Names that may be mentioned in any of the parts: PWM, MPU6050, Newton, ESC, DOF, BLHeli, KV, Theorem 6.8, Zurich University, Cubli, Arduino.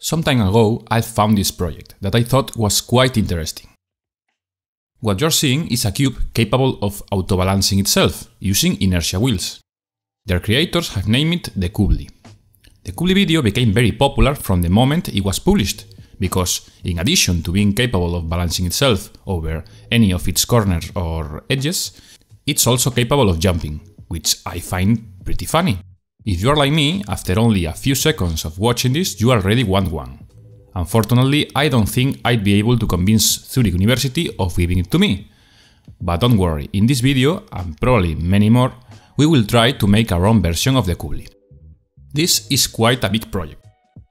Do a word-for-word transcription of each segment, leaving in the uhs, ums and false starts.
Some time ago, I found this project that I thought was quite interesting. What you're seeing is a cube capable of auto-balancing itself using inertia wheels. Their creators have named it the Cubli. The Cubli video became very popular from the moment it was published, because in addition to being capable of balancing itself over any of its corners or edges, it's also capable of jumping, which I find pretty funny. If you're like me, after only a few seconds of watching this, you already want one. Unfortunately, I don't think I'd be able to convince Zurich University of giving it to me. But don't worry, in this video, and probably many more, we will try to make our own version of the Cubli. This is quite a big project.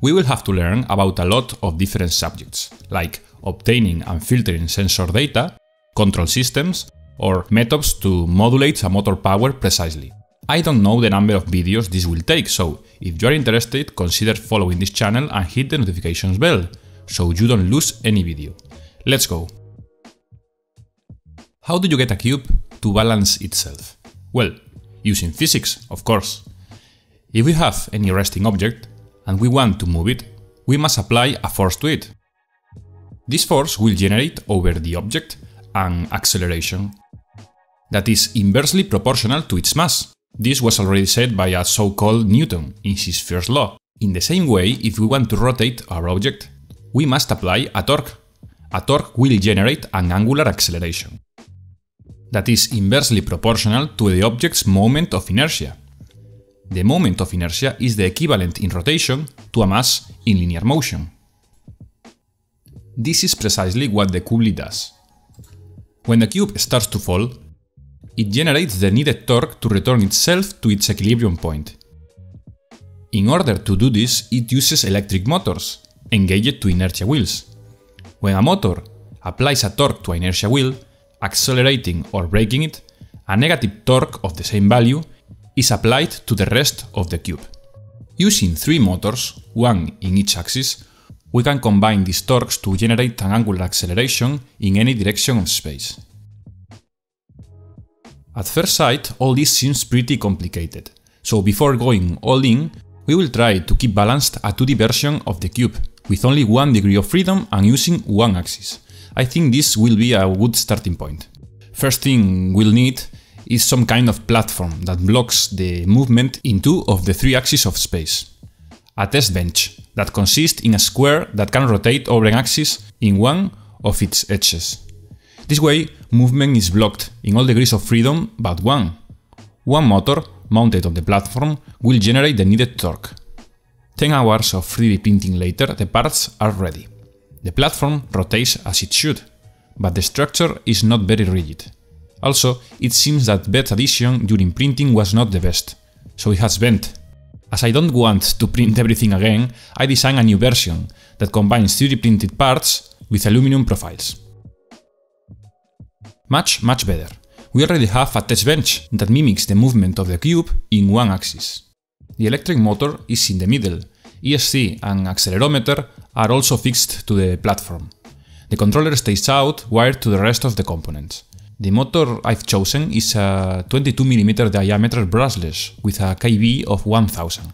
We will have to learn about a lot of different subjects, like obtaining and filtering sensor data, control systems, or methods to modulate a motor power precisely. I don't know the number of videos this will take, so if you are interested, consider following this channel and hit the notifications bell, so you don't lose any video. Let's go! How do you get a cube to balance itself? Well, using physics, of course. If we have any resting object, and we want to move it, we must apply a force to it. This force will generate over the object an acceleration that is inversely proportional to its mass. This was already said by a so-called Newton in his first law. In the same way, if we want to rotate our object, we must apply a torque. A torque will generate an angular acceleration that is inversely proportional to the object's moment of inertia. The moment of inertia is the equivalent in rotation to a mass in linear motion. This is precisely what the Cubli does. When the cube starts to fall, it generates the needed torque to return itself to its equilibrium point. In order to do this, it uses electric motors, engaged to inertia wheels. When a motor applies a torque to an inertia wheel, accelerating or braking it, a negative torque of the same value is applied to the rest of the cube. Using three motors, one in each axis, we can combine these torques to generate an angular acceleration in any direction of space. At first sight, all this seems pretty complicated, so before going all in, we will try to keep balanced a two D version of the cube, with only one degree of freedom and using one axis. I think this will be a good starting point. First thing we'll need is some kind of platform that blocks the movement in two of the three axes of space. A test bench that consists in a square that can rotate over an axis in one of its edges. This way, movement is blocked in all degrees of freedom but one. One motor, mounted on the platform, will generate the needed torque. ten hours of three D printing later, the parts are ready. The platform rotates as it should, but the structure is not very rigid. Also, it seems that bed addition during printing was not the best, so it has bent. As I don't want to print everything again, I designed a new version that combines three D printed parts with aluminum profiles. Much, much better. We already have a test bench that mimics the movement of the cube in one axis. The electric motor is in the middle, E S C and accelerometer are also fixed to the platform. The controller stays out, wired to the rest of the components. The motor I've chosen is a twenty-two millimeter diameter brushless with a K V of one thousand.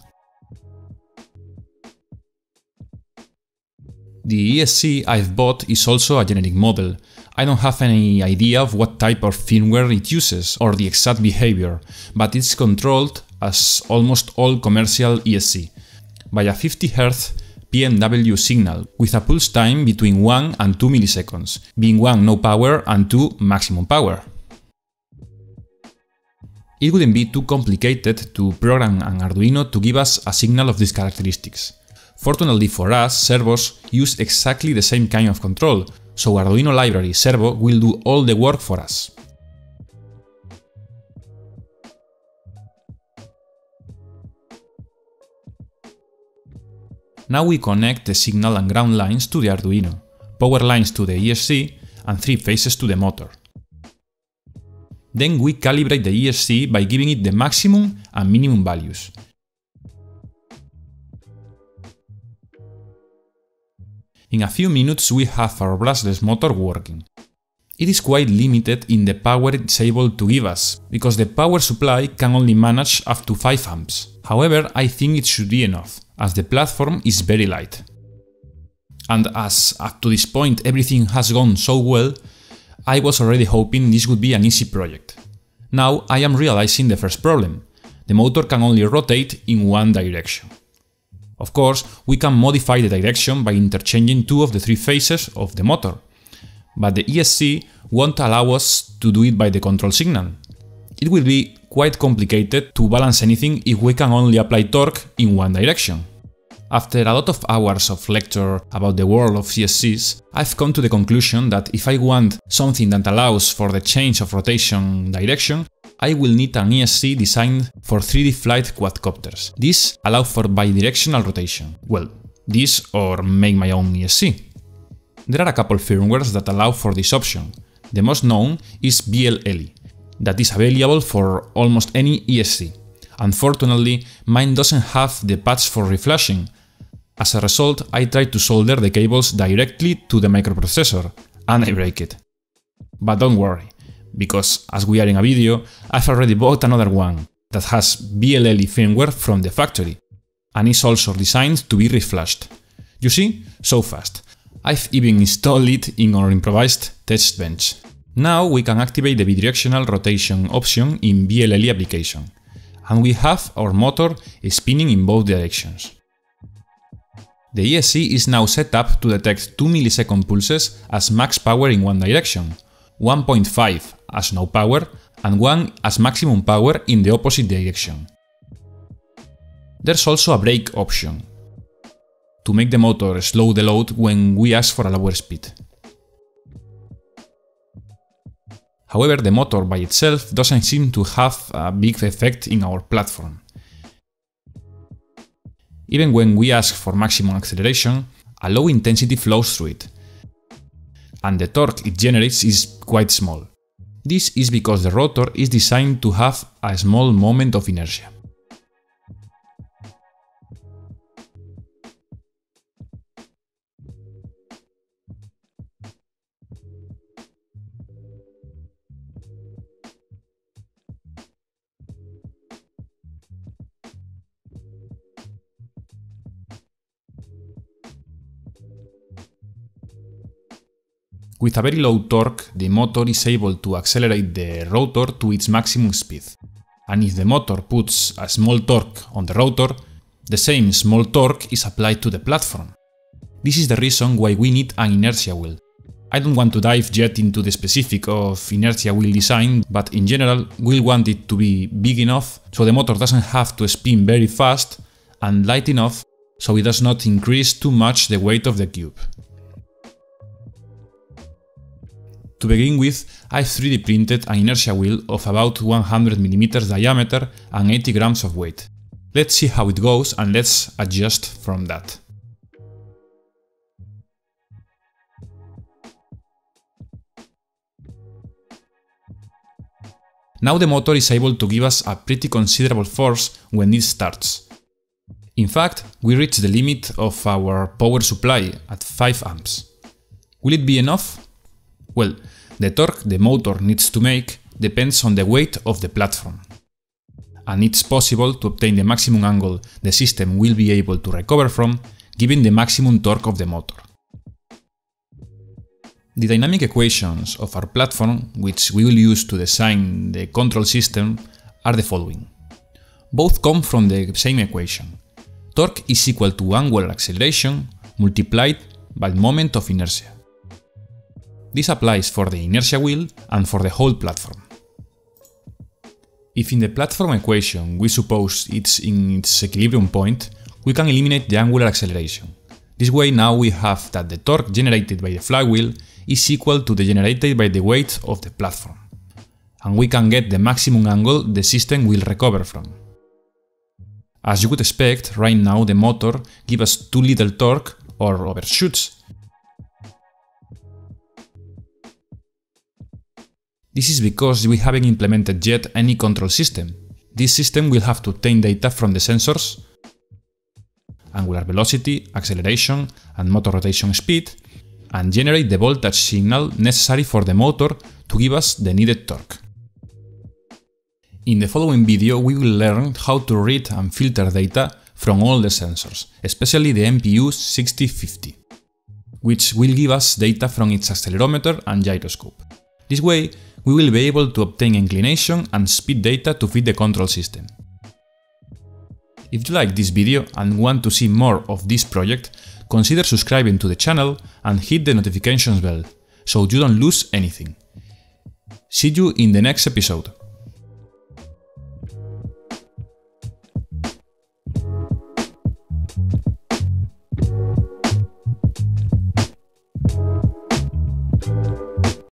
The E S C I've bought is also a generic model. I don't have any idea of what type of firmware it uses or the exact behavior, but it's controlled, as almost all commercial E S C, by a fifty hertz P W M signal with a pulse time between one and two milliseconds, being one no power and two maximum power. It wouldn't be too complicated to program an Arduino to give us a signal of these characteristics. Fortunately for us, servos use exactly the same kind of control, so Arduino library servo will do all the work for us. Now we connect the signal and ground lines to the Arduino, power lines to the E S C, and three phases to the motor. Then we calibrate the E S C by giving it the maximum and minimum values. In a few minutes we have our brushless motor working. It is quite limited in the power it's able to give us, because the power supply can only manage up to five amps. However, I think it should be enough, as the platform is very light. And as up to this point everything has gone so well, I was already hoping this would be an easy project. Now I am realizing the first problem. The motor can only rotate in one direction. Of course, we can modify the direction by interchanging two of the three phases of the motor, but the E S C won't allow us to do it by the control signal. It will be quite complicated to balance anything if we can only apply torque in one direction. After a lot of hours of lecture about the world of E S Cs, I've come to the conclusion that if I want something that allows for the change of rotation direction, I will need an E S C designed for three D flight quadcopters. This allows for bidirectional rotation. Well, this or make my own E S C. There are a couple firmwares that allow for this option. The most known is B L Heli, that is available for almost any E S C. Unfortunately, mine doesn't have the pads for reflashing. As a result, I tried to solder the cables directly to the microprocessor, and I break it. But don't worry, because as we are in a video, I've already bought another one that has B L Heli firmware from the factory, and is also designed to be reflashed. You see? So fast. I've even installed it in our improvised test bench. Now we can activate the bidirectional rotation option in B L Heli application, and we have our motor spinning in both directions. The E S C is now set up to detect two millisecond pulses as max power in one direction, one point five as no power, and one as maximum power in the opposite direction. There's also a brake option, to make the motor slow the load when we ask for a lower speed. However, the motor by itself doesn't seem to have a big effect in our platform. Even when we ask for maximum acceleration, a low intensity flows through it, and the torque it generates is quite small. This is because the rotor is designed to have a small moment of inertia. With a very low torque, the motor is able to accelerate the rotor to its maximum speed, and if the motor puts a small torque on the rotor, the same small torque is applied to the platform. This is the reason why we need an inertia wheel. I don't want to dive yet into the specifics of inertia wheel design, but in general we want it to be big enough so the motor doesn't have to spin very fast, and light enough so it does not increase too much the weight of the cube. To begin with, I've three D printed an inertia wheel of about one hundred millimeters diameter and eighty grams of weight. Let's see how it goes and let's adjust from that. Now the motor is able to give us a pretty considerable force when it starts. In fact, we reach the limit of our power supply at five amps. Will it be enough? Well, the torque the motor needs to make depends on the weight of the platform, and it's possible to obtain the maximum angle the system will be able to recover from, given the maximum torque of the motor. The dynamic equations of our platform, which we will use to design the control system, are the following. Both come from the same equation. Torque is equal to angular acceleration multiplied by moment of inertia. This applies for the inertia wheel and for the whole platform. If in the platform equation we suppose it's in its equilibrium point, we can eliminate the angular acceleration. This way now we have that the torque generated by the flywheel is equal to the generated by the weight of the platform, and we can get the maximum angle the system will recover from. As you would expect, right now the motor gives us too little torque or overshoots. This is because we haven't implemented yet any control system. This system will have to obtain data from the sensors, angular velocity, acceleration and motor rotation speed, and generate the voltage signal necessary for the motor to give us the needed torque. In the following video we will learn how to read and filter data from all the sensors, especially the M P U sixty fifty. which will give us data from its accelerometer and gyroscope. This way, we will be able to obtain inclination and speed data to feed the control system. If you like this video and want to see more of this project, consider subscribing to the channel and hit the notifications bell, so you don't lose anything. See you in the next episode.